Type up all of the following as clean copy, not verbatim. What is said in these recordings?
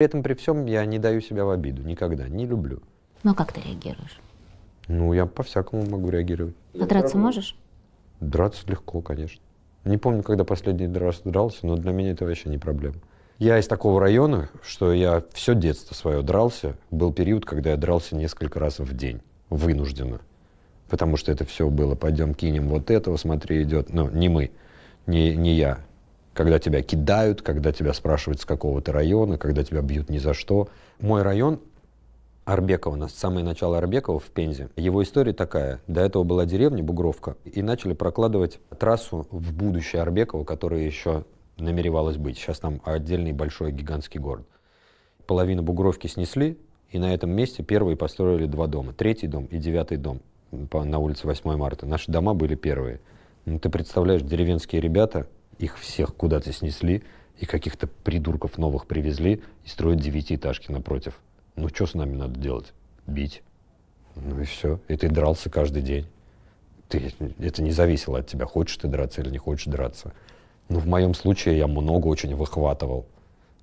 При этом, при всем, я не даю себя в обиду, никогда, не люблю. Ну, как ты реагируешь? Ну, я по-всякому могу реагировать. А драться можешь? Драться легко, конечно. Не помню, когда последний раз дрался, но для меня это вообще не проблема. Я из такого района, что я все детство свое дрался. Был период, когда я дрался несколько раз в день, вынужденно. Потому что это все было, пойдем кинем вот этого, смотри, идет. Ну, не мы, не я. Когда тебя кидают, когда тебя спрашивают с какого-то района, когда тебя бьют ни за что. Мой район, Арбекова, у нас самое начало Арбекова в Пензе. Его история такая. До этого была деревня Бугровка, и начали прокладывать трассу в будущее Арбекова, которая еще намеревалась быть. Сейчас там отдельный большой гигантский город. Половину Бугровки снесли, и на этом месте первые построили два дома. Третий дом и девятый дом на улице 8 марта. Наши дома были первые. Ну, ты представляешь, деревенские ребята... Их всех куда-то снесли, и каких-то придурков новых привезли, и строят девятиэтажки напротив. Ну, что с нами надо делать? Бить. Ну и все. И ты дрался каждый день. Это не зависело от тебя, хочешь ты драться или не хочешь драться. Ну, в моем случае я много очень выхватывал.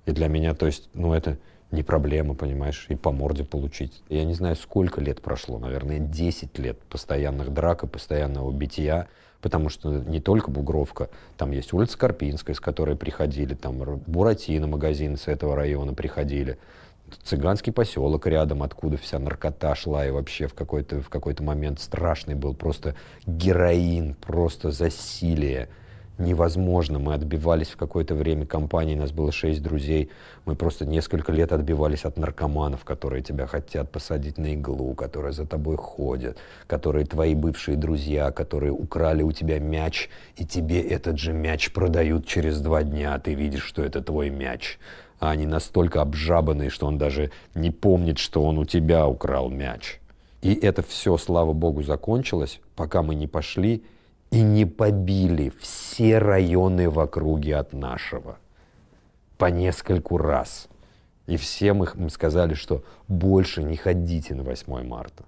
И для меня, то есть, ну, это не проблема, понимаешь, и по морде получить. Я не знаю, сколько лет прошло, наверное, 10 лет постоянных драк и постоянного битья. Потому что не только Бугровка, там есть улица Карпинская, с которой приходили, там Буратино, магазины с этого района приходили, цыганский поселок рядом, откуда вся наркота шла, и вообще в какой-то момент страшный был просто героин, просто засилие. Невозможно, мы отбивались в какое-то время компании, нас было 6 друзей, мы просто несколько лет отбивались от наркоманов, которые тебя хотят посадить на иглу, которые за тобой ходят, которые твои бывшие друзья, которые украли у тебя мяч, и тебе этот же мяч продают через 2 дня, а ты видишь, что это твой мяч. А они настолько обжабанные, что он даже не помнит, что он у тебя украл мяч. И это все, слава богу, закончилось, пока мы не пошли и не побили все районы в округе от нашего по нескольку раз. И всем им сказали, что больше не ходите на 8 марта.